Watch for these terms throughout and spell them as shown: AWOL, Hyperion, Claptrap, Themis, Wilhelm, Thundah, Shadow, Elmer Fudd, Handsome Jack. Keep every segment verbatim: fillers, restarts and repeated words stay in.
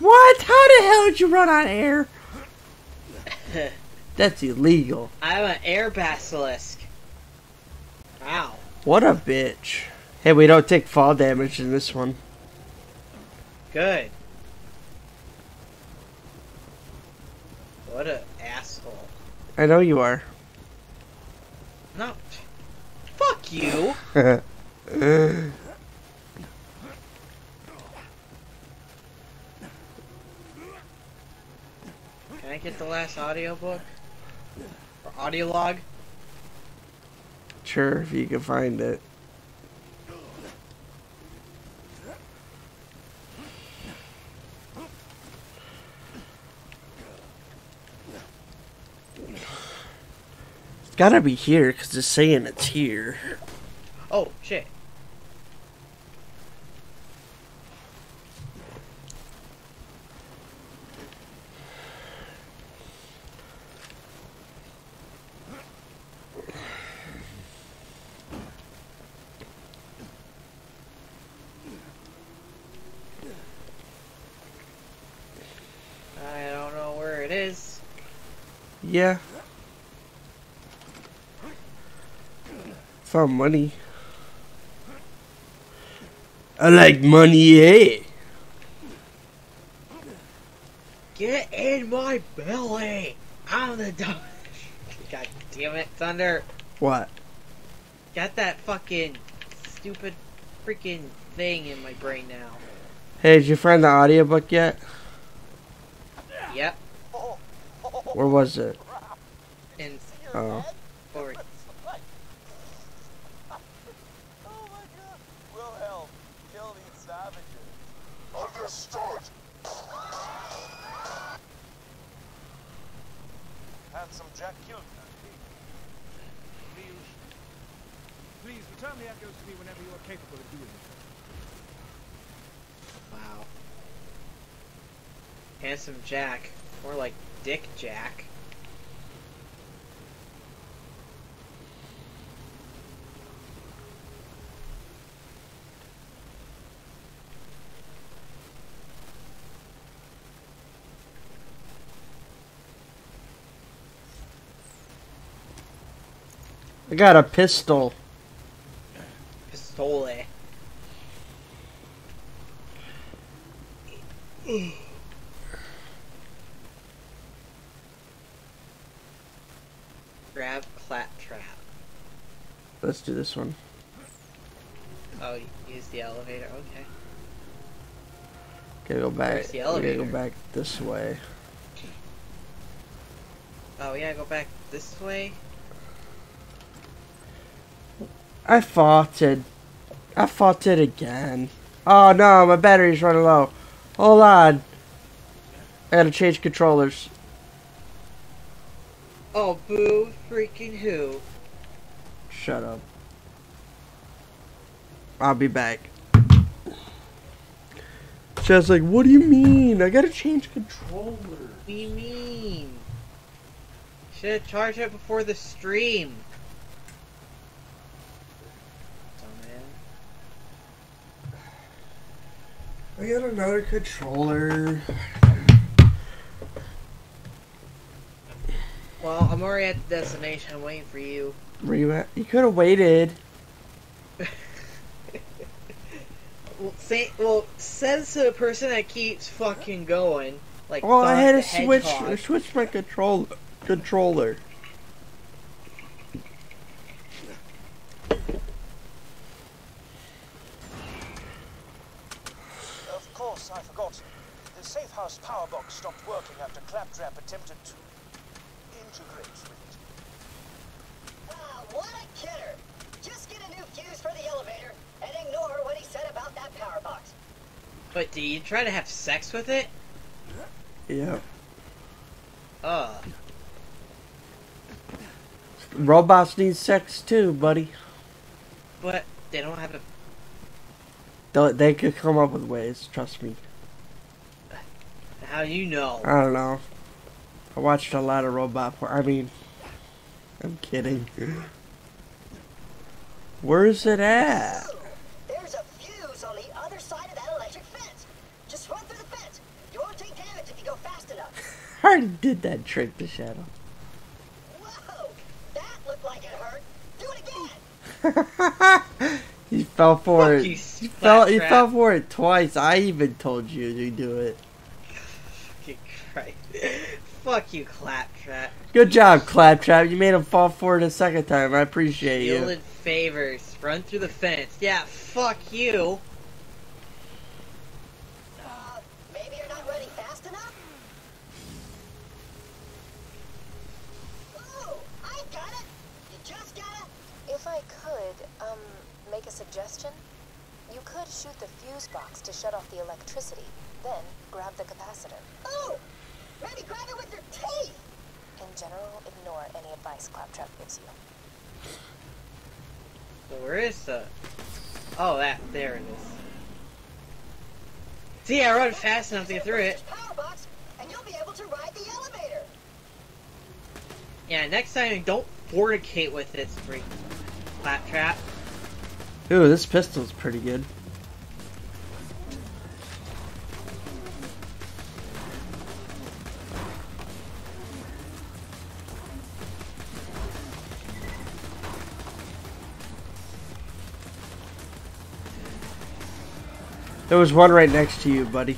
What? How the hell did you run on air? That's illegal. I'm an air basilisk. Wow. What a bitch. Hey, we don't take fall damage in this one. Good. What a asshole. I know you are. No. Fuck you. uh. Can I get the last audiobook? Or audio log? Sure, if you can find it. It's gotta be here, because it's saying it's here. Oh, shit. Yeah. Found money. I like money, eh? Get in my belly! I'm the dog. God damn it, Thunder. What? Got that fucking stupid freaking thing in my brain now. Hey, did you find the audiobook yet? Yep. Where was it? In oh. Or... Oh my God! Wilhelm, kill these savages. Understood. Handsome Jack killed them. Please, please return the echoes to me whenever you are capable of doing it. Wow. Handsome Jack, more like Dick Jack. I got a pistol. Pistole. Grab Claptrap. Let's do this one. Oh, use the elevator. Okay. Gotta go back. Where's the elevator? Gotta go back this way. Oh, we gotta go back this way. I farted. I farted again. Oh no, my battery's running low. Hold on. I gotta change controllers. Oh, boo freaking who. Shut up. I'll be back. Chad's like, what do you mean? I gotta change controllers. What do you mean? Should've charged it before the stream. I got another controller. Well, I'm already at the destination. I'm waiting for you. Where you at? You could have waited. well, say, well, says to the person that keeps fucking going. Like, well, I had to switch. I switched my control controller. I forgot. The safe house power box stopped working after Claptrap attempted to integrate with it. Wow, what a kidder! Just get a new fuse for the elevator and ignore what he said about that power box. But do you try to have sex with it? Yeah. Uh. Robots need sex too, buddy. But they don't have a... They could come up with ways, trust me. How do you know? I don't know. I watched a lot of robot porn. I mean, I'm kidding. Where is it at? There's a fuse on the other side of that electric fence. Just run through the fence. You won't already did that trick to Shadow. Whoa! That looked like it hurt. Do it again! He fell for it. He fell, he fell for it twice. I even told you to do it. Fucking Christ. Fuck you, Claptrap. Good job, Claptrap. You made him fall for it a second time. I appreciate you. Stealing favors. Run through the fence. Yeah, fuck you. Uh, maybe you're not running fast enough? Ooh, I got it. You just gotta... If I could, um, make a suggestion? You could shoot the fuse box to shut off the electricity. Then, grab the capacitor. Ooh! Maybe grab it with your teeth! In general, ignore any advice Claptrap gives you. So where is the... Oh, that. There it is. See, I run fast enough to get through it. Power box, and you'll be able to ride the elevator. Yeah, next time, don't fornicate with this freak, Claptrap. Ooh, this pistol's pretty good. There was one right next to you, buddy.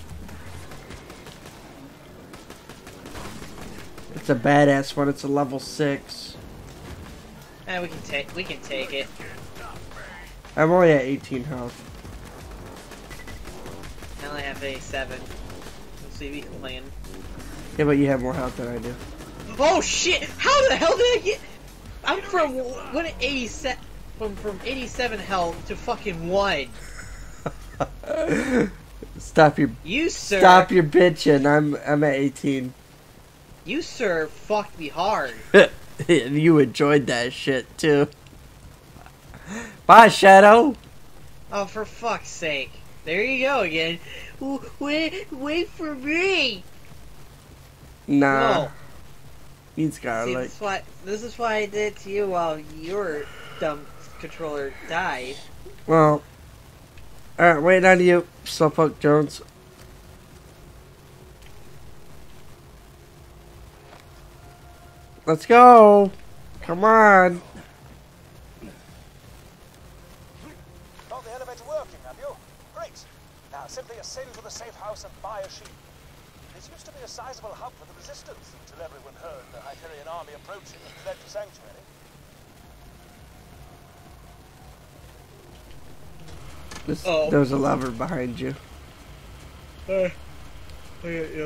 It's a badass one. It's a level six. And eh, we can take. We can take it. I'm only at eighteen health. I only have eighty-seven. Let's see if you can land. Yeah, but you have more health than I do. Oh shit! How the hell did I get? I'm from what eighty-seven? From from eighty-seven health to fucking one. Stop your you sir stop your bitching. I'm I'm at eighteen. You sir fucked me hard. And you enjoyed that shit too. Bye, Shadow. Oh, for fuck's sake! There you go again. Wait, wait for me. Nah. You Scarlet. See, this, is why, this is why I did it to you while your dumb controller died. Well. Alright, waiting on you, Slowpoke Jones. Let's go! Come on! Got the elevator working, have you? Great! Now simply ascend to the safe house and buy a sheep. This used to be a sizable hub for the resistance until everyone heard the Hyperion army approaching and fled to sanctuary. This, oh. There was a lever behind you. Uh, look at you.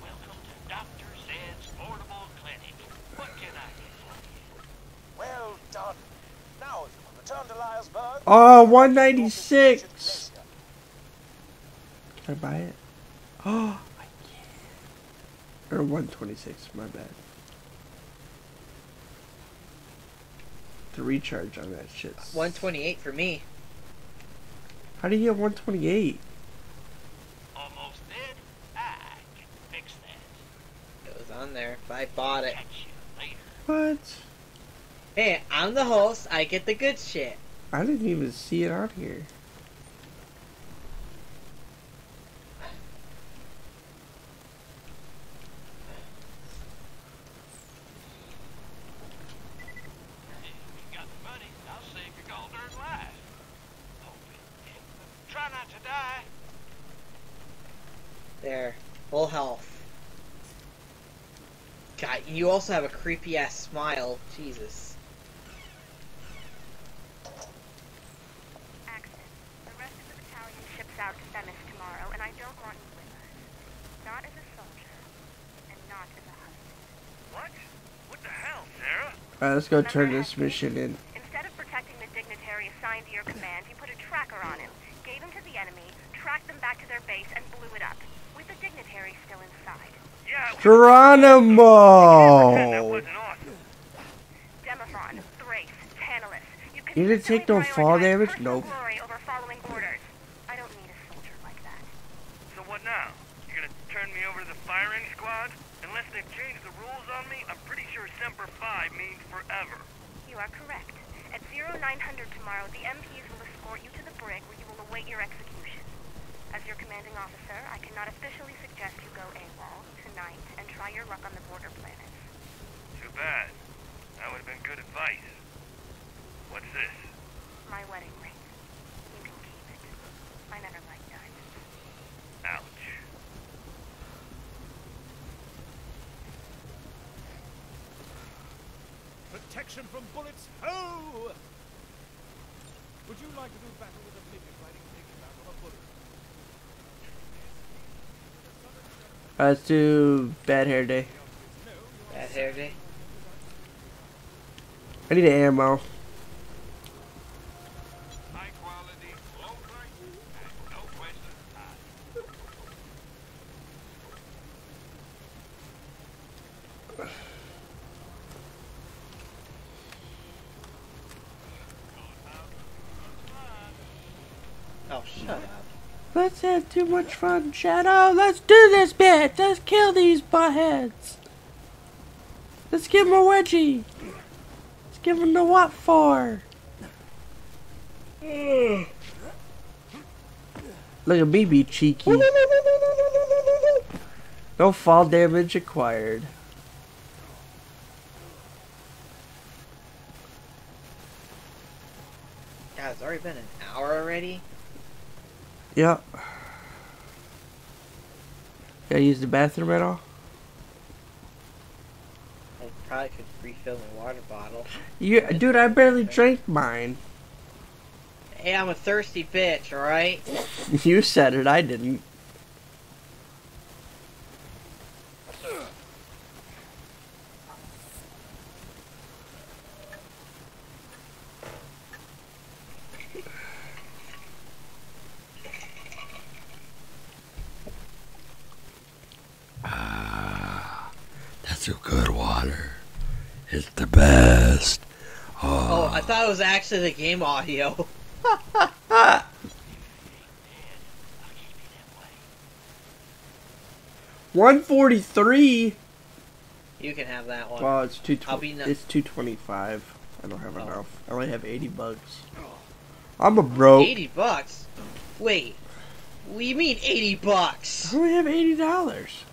Welcome to Doctor Zed's portable clinic. What can I do for you? Well done. Now you can return to Liasburg. Oh, one ninety-six. Can I buy it? Oh, I can. Or one twenty-six. My bad. To recharge on that shit. one twenty-eight for me. How do you get one twenty-eight? Almost dead. I can fix that. It was on there, but I bought it. What? Hey, I'm the host. I get the good shit. I didn't even see it on here. You also have a creepy ass smile, Jesus. Axis, the rest of the battalion ships out to Themis tomorrow, and I don't want you with us. Not as a soldier, and not as a husband. What? What the hell, Sarah? Alright, let's go. Remember, turn this mission in. Instead of protecting the dignitary assigned to your command, you put a tracker on him, gave him to the enemy, tracked them back to their base, and blew it up. With the dignitary still inside. Geronimo! You didn't take no fall damage? Nope. I don't need a soldier like that. So what now? You're gonna turn me over to the firing squad? Unless they've changed the rules on me, I'm pretty sure Semper Fi means forever. You are correct. At zero nine hundred tomorrow, the M Ps will escort you to the brig where you will await your execution. As your commanding officer, I cannot officially suggest you go AWOL tonight and try your luck on the border planets. Too bad. That would have been good advice. What's this? My wedding ring. You can keep it. I never like diamonds. Ouch. Protection from bullets. Oh! Would you like to do battle with a pigeon riding pigeon out of a bullet? Uh, let's do bad hair day. Bad hair day. I need an ammo. High quality, low price, and no questions asked. Oh, shut up. Let's have too much fun, Shadow. Let's do this bit. Let's kill these buttheads. Let's give them a wedgie. Let's give them the what for. Look at me be cheeky. No fall damage acquired. God, it's already been an hour already. Yep. Gotta use the bathroom at all? I probably could refill my water bottle. You, dude, I barely drank mine. Hey, I'm a thirsty bitch, alright? You said it, I didn't. It's the best. Oh. Oh, I thought it was actually the game audio. one forty-three. You can have that one. Well, it's two. I'll be no it's two twenty-five. I don't have oh. enough. I only have eighty bucks. I'm a broke. Eighty bucks. Wait, what do you mean eighty bucks? I only have eighty dollars.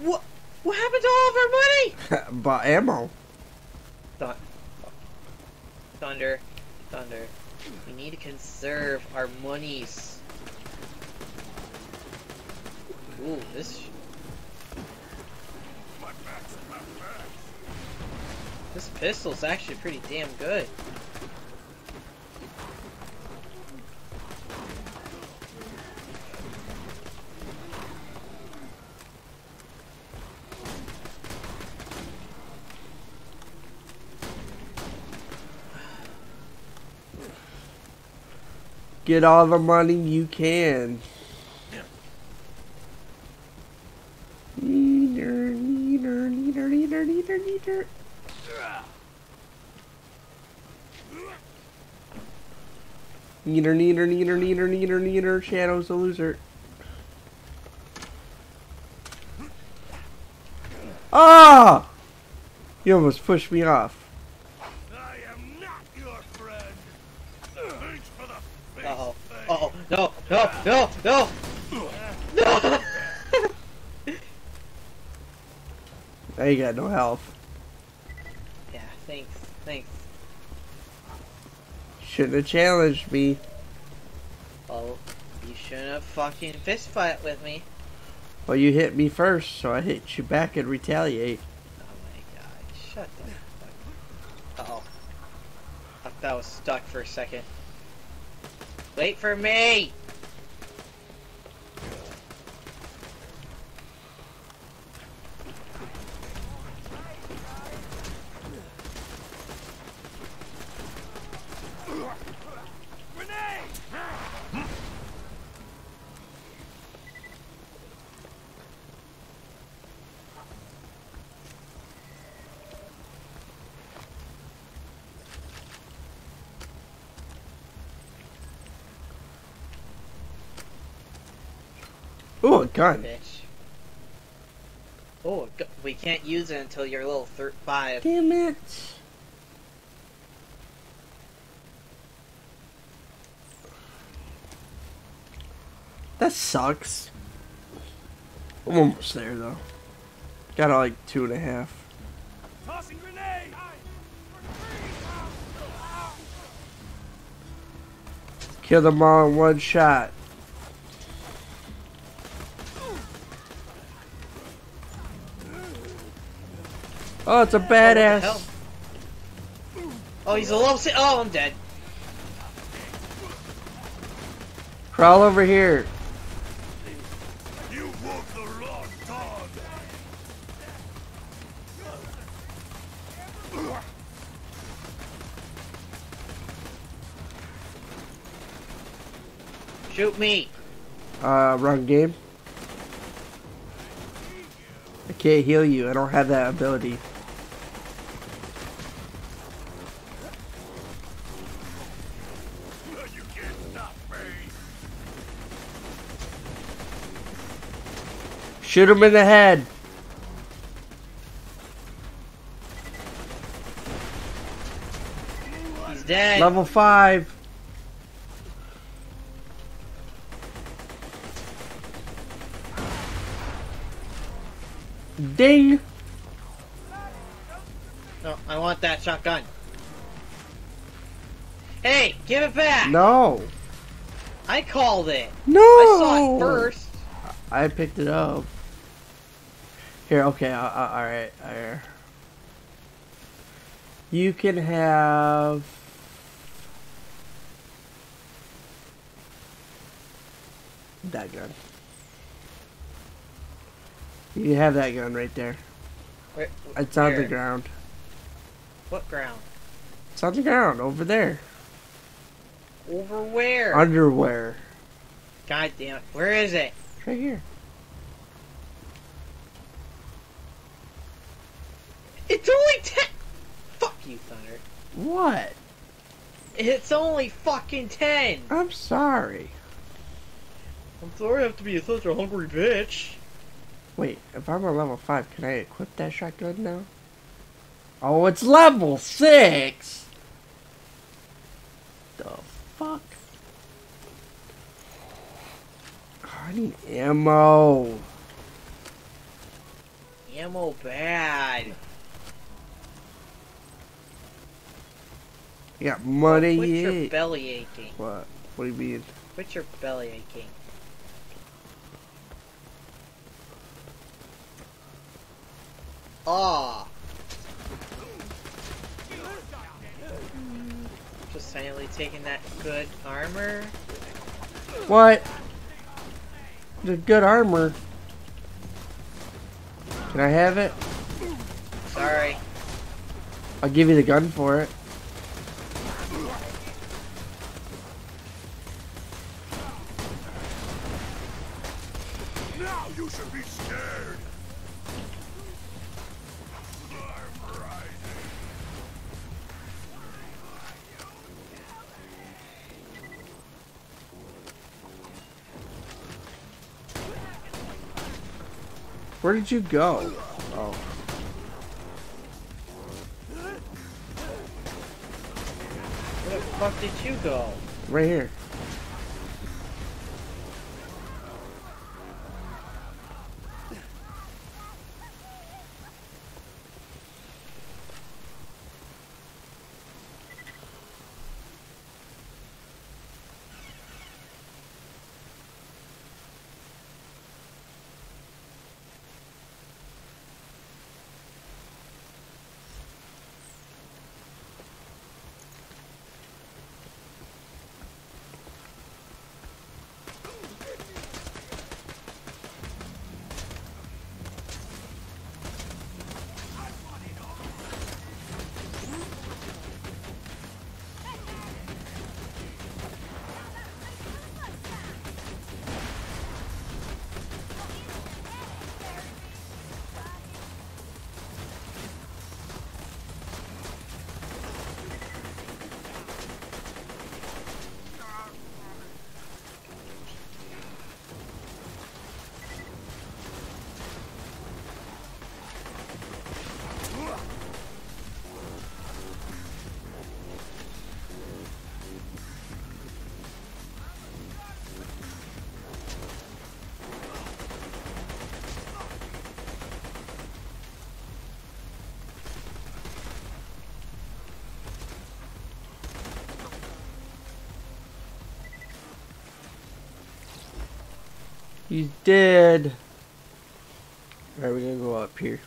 What? What happened to all of our money? But ammo. Th thunder, thunder. We need to conserve our monies. Ooh, this. This pistol's actually pretty damn good. Get all the money you can. Neater, neater, neater, neater, neater, neater. Neater, neater, neater, neater, neater, neater. Shadow's a loser. Ah! You almost pushed me off. No, no, no, no, no! Now you got no health. Yeah, thanks, thanks. Shouldn't have challenged me. Oh, you shouldn't have fucking fist fight with me. Well, you hit me first, so I hit you back and retaliate. Oh my god, shut the fuck up. Uh-oh. I thought I was stuck for a second. Wait for me! Ooh, a gun. Bitch. Oh, we can't use it until you're level thirty-five. Damn it. That sucks. I'm almost there though. Got like two and a half. Tossing grenade. Kill them all in one shot. Oh, it's a badass. Oh, oh he's a low. Oh, I'm dead. Crawl over here. You walk the wrong dog. Shoot me. Uh, wrong game. I can't heal you. I don't have that ability. Shoot him in the head. He's dead. Level five. Ding. No, I want that shotgun. Hey, give it back. No. I called it. No. I saw it first. I picked it up. Here, okay, uh, uh, alright, alright. You can have... that gun. You can have that gun right there. Where, where, it's on where? the ground. What ground? It's on the ground, over there. Over where? Underwear. God damn it, where is it? It's right here. It's only ten. Fuck you, Thunder. What? It's only fucking ten. I'm sorry. I'm sorry I have to be such a hungry bitch. Wait, if I'm on level five, can I equip that shotgun now? Oh, it's level six. The fuck? I need ammo. Ammo bad. You got money. What's your belly aching? What? What do you mean? What's your belly aching? Ah. Just silently taking that good armor. What? The good armor. Can I have it? Sorry. I'll give you the gun for it. You should be scared. I'm riding. Where did you go? Oh. Where the fuck did you go? Right here. He's dead. Alright, we're gonna go up here.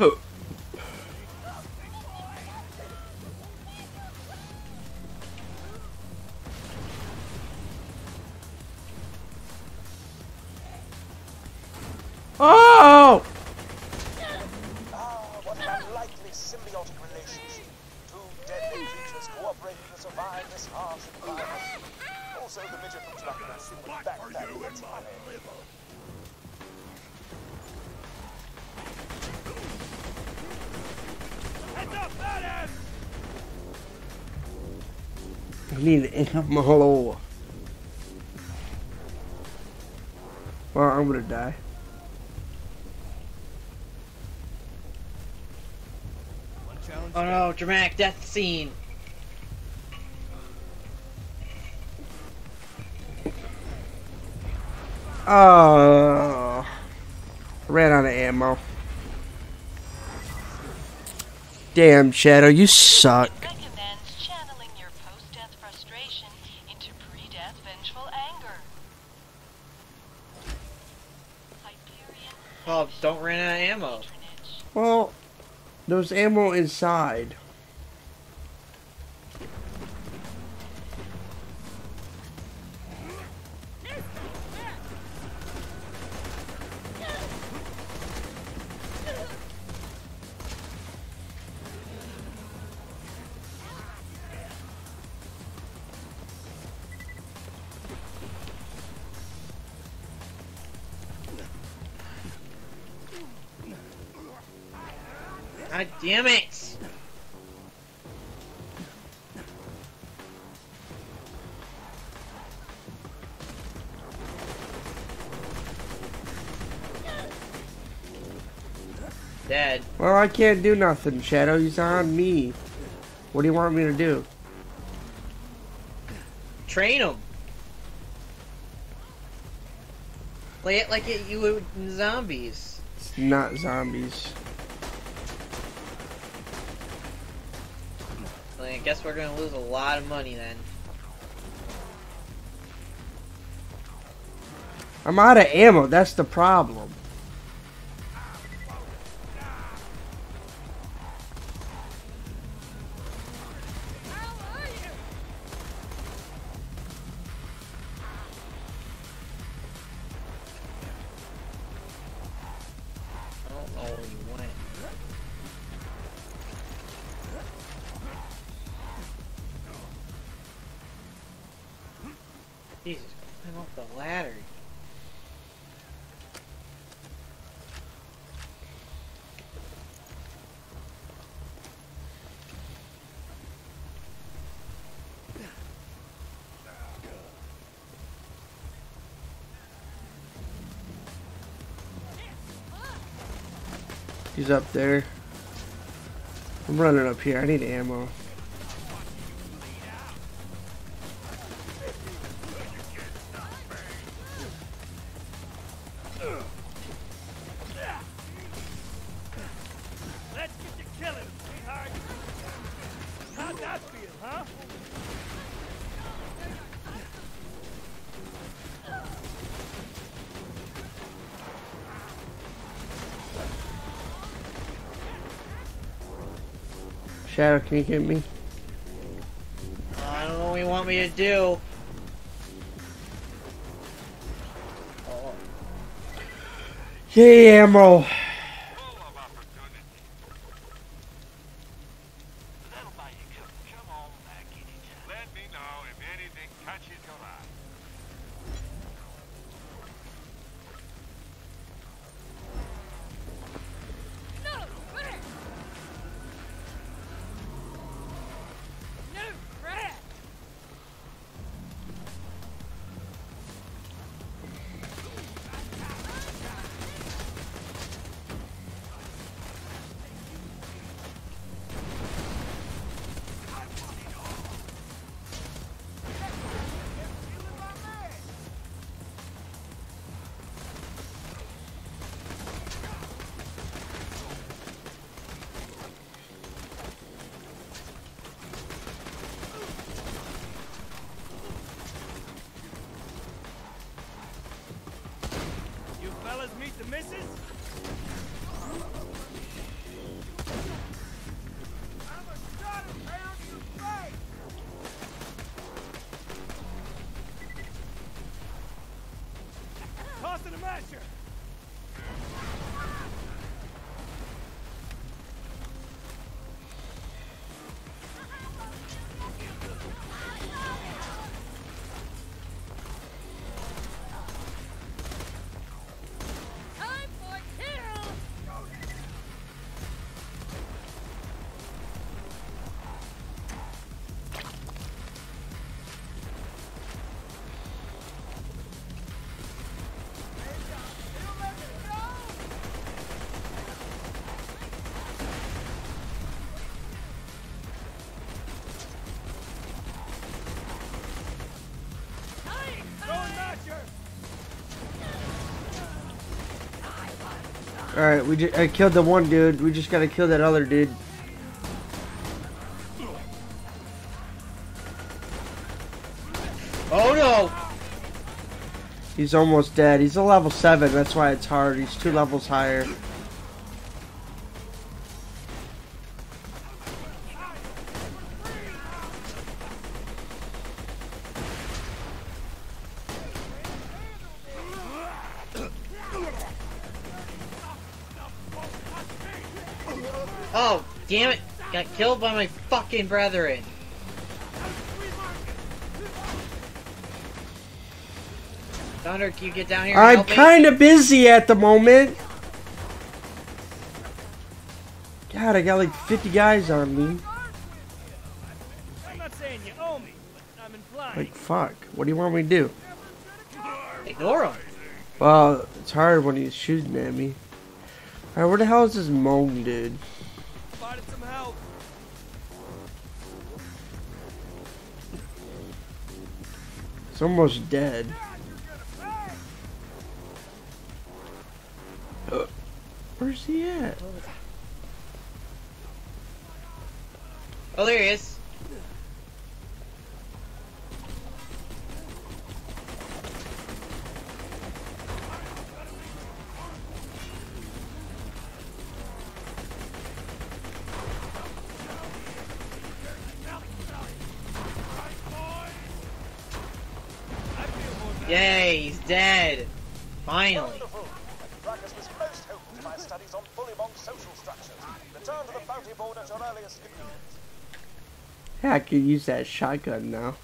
Oh. Oh! Ah, what an unlikely symbiotic relationship. Two deadly creatures cooperating to survive this harsh environment. Also, the midget looks like a single backpack that's funny. I need alcohol. Or I'm gonna die. Oh no, dramatic death scene. Oh, ran out of ammo. Damn, Shadow, you suck. Recommends channeling your post-death frustration into pre-death vengeful anger. Hyperion. Well, don't run out of ammo. Well, there's ammo inside. God damn it! Dead. Well, I can't do nothing, Shadow. He's on me. What do you want me to do? Train him. Play it like it, you would in zombies. It's not zombies. I guess we're gonna lose a lot of money then. I'm out of ammo, that's the problem. Jesus, climb up the ladder. He's up there. I'm running up here. I need ammo. Shadow, can you get me? I don't know what you want me to do. Oh. Yay, ammo! Fellas, meet the missus. I'm a shot of hair to the face. Tossing a masher. Alright, we just, I killed the one dude. We just gotta kill that other dude. Oh no! He's almost dead. He's a level seven. That's why it's hard. He's two levels higher. Oh, damn it! Got killed by my fucking brethren! Thunder, can you get down here and help me? I'm kinda busy at the moment! God, I got like fifty guys on me. I'm not saying you owe me, but I'm implying. Like, fuck. What do you want me to do? Ignore him! Well, it's hard when he's shooting at me. Alright, where the hell is this moan dude? Spotted some help. It's almost dead. Uh, where's he at? Oh, there he is. Yay, he's dead! Finally! I practiced most helpful to my studies on fully monk social structures. Return to the bounty board at your earliest convenience. Yeah, I could use that shotgun now.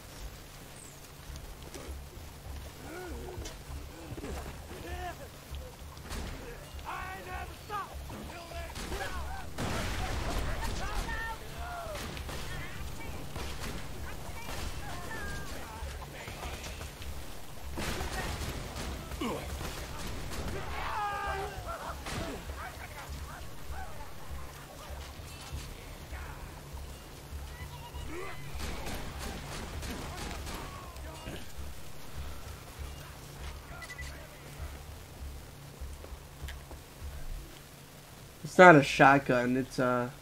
It's not a shotgun, it's a...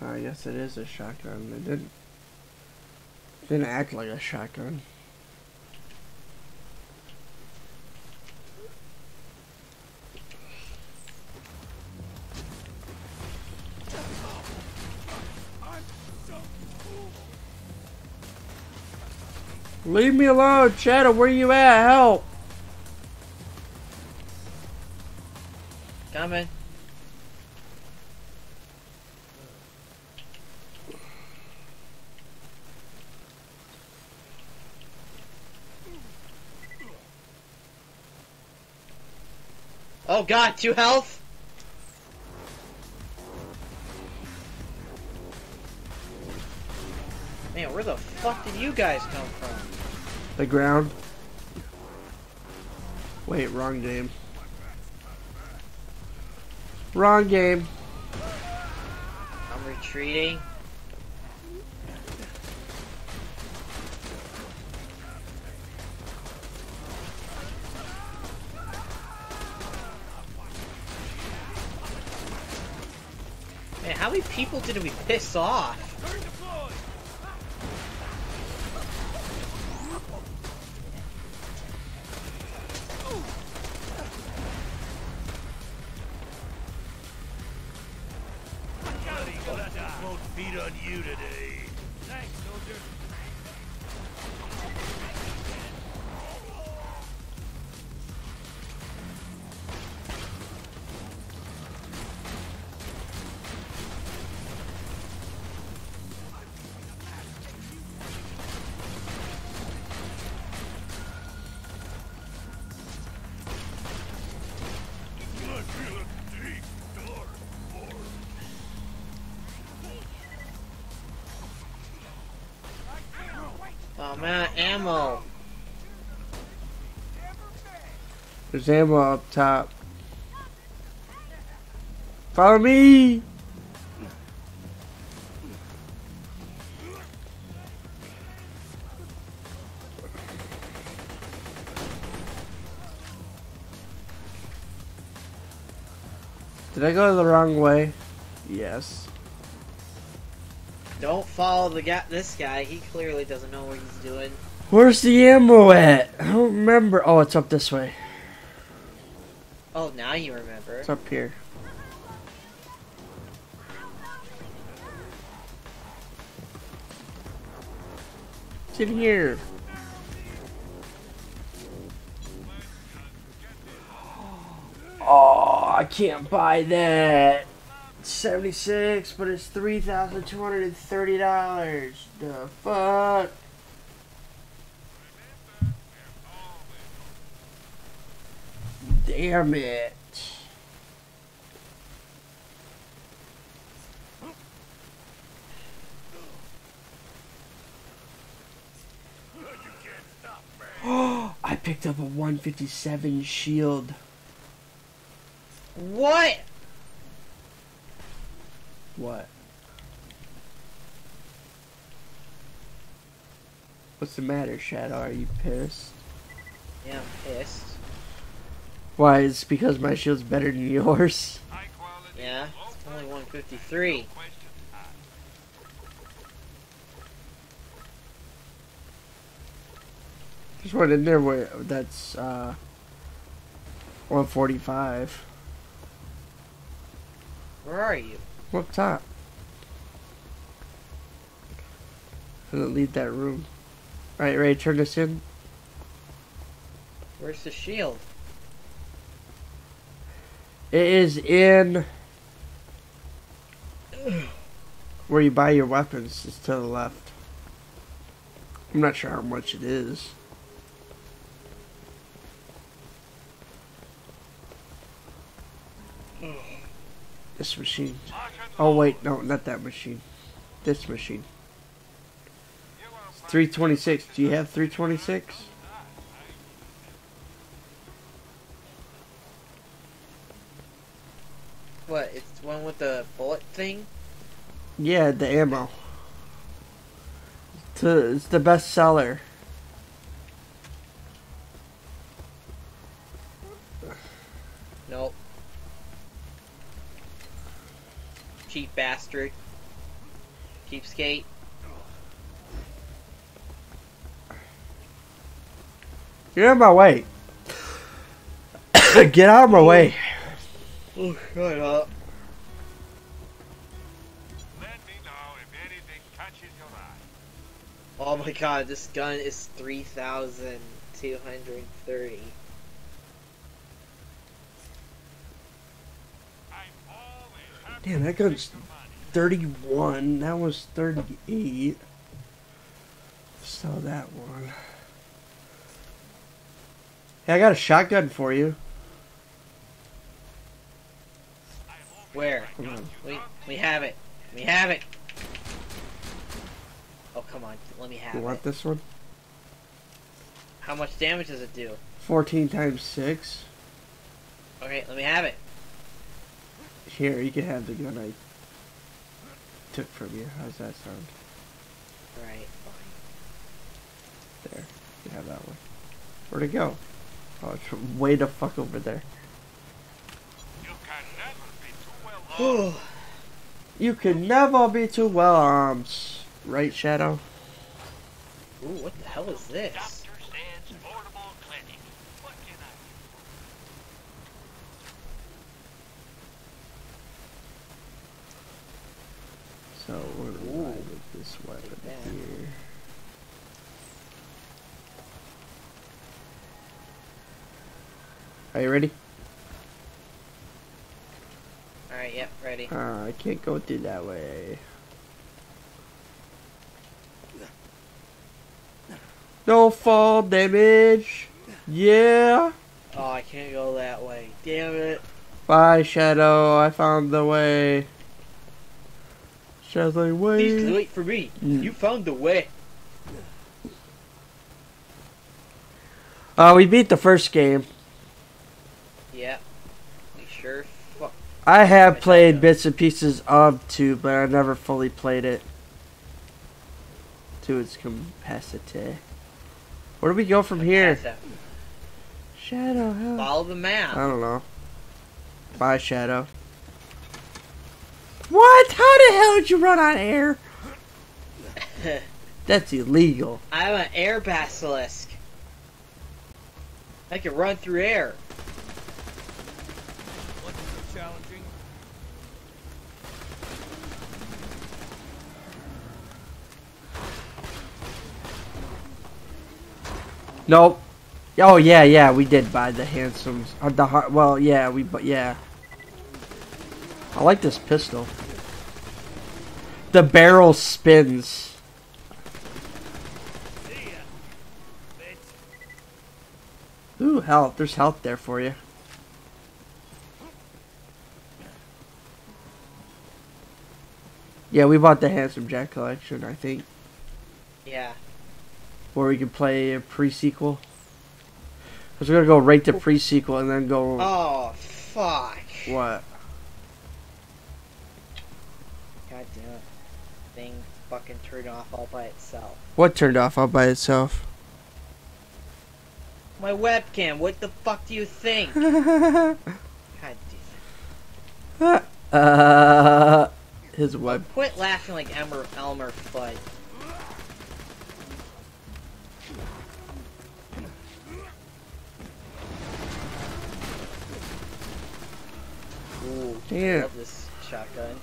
Uh, I guess it is a shotgun. It didn't, it didn't act like a shotgun. Leave me alone, Shadow, where you at? Help! Coming. Oh god, two health? Man, where the fuck did you guys come from? The ground. Wait, wrong game. Wrong game. I'm retreating. Man, how many people did we piss off? on you today. Thanks, soldier. I'm out of ammo. There's ammo up top. Follow me. Did I go the wrong way? Yes. Don't follow the guy, this guy. He clearly doesn't know what he's doing. Where's the ammo at? I don't remember. Oh, it's up this way. Oh, now you remember. It's up here. It's in here. Oh, I can't buy that. seventy-six, but it's three thousand two hundred and thirty dollars. The fuck. Damn it. Oh, I picked up a one fifty-seven shield. What? What? What's the matter, Shadow? Are you pissed? Yeah, I'm pissed. Why? It's because my shield's better than yours? Yeah, it's only one fifty-three. There's one in there where that's uh, one forty-five. Where are you? Up top. I didn't leave that room. Alright, ready to turn this in? Where's the shield? It is in... where you buy your weapons. It's to the left. I'm not sure how much it is. This machine. Oh wait, no, not that machine. This machine. three twenty-six. Do you have three twenty-six? What? It's the one with the bullet thing? Yeah, the ammo. It's, a, it's the best seller. Nope. Cheap bastard. Cheapskate. Get out of my way. Get out of my way. Oh, shut up. Let me know if anything touches your eye. Oh my god, this gun is three thousand two hundred thirty. Damn, that gun's thirty-one. That was thirty-eight. Sell that one. Hey, I got a shotgun for you. Where? Come on. We we have it. We have it. Oh come on, let me have it. You want this one? How much damage does it do? Fourteen times six. Okay, let me have it. Here, you can have the gun I took from you. How's that sound? Alright, fine. There. You have that one. Where'd it go? Oh, it's way the fuck over there. You can never be too well armed. You can never be too well armed. Right, Shadow? Ooh, what the hell is this? So we're gonna ride with this weapon here. Are you ready? Alright, yep, ready. Uh, I can't go through that way. No fall damage! Yeah! Oh, I can't go that way. Damn it! Bye, Shadow. I found the way. Shadow's like, wait. Please wait for me. Mm. You found the way. Uh, we beat the first game. Yeah. We sure fuck. I have I played bits and pieces of two, but I never fully played it to its capacity. Where do we go from here? Shadow, how? Follow the map. I don't know. Bye, Shadow. What? How the hell did you run on air? That's illegal. I'm an air basilisk. I can run through air. What's so challenging? Nope. Oh yeah, yeah, we did buy the Handsome. Uh, the well, yeah, we but yeah. I like this pistol. The barrel spins. Ooh, health. There's health there for you. Yeah, we bought the Handsome Jack collection, I think. Yeah. Where we could play a pre-sequel. Cause we're gonna go right to pre-sequel and then go. Oh fuck! What? God damn it! Thing fucking turned off all by itself. What turned off all by itself? My webcam. What the fuck do you think? God damn it! Uh, his web. Quit laughing like Elmer Elmer Fudd. Ooh, yeah. I love this shotgun.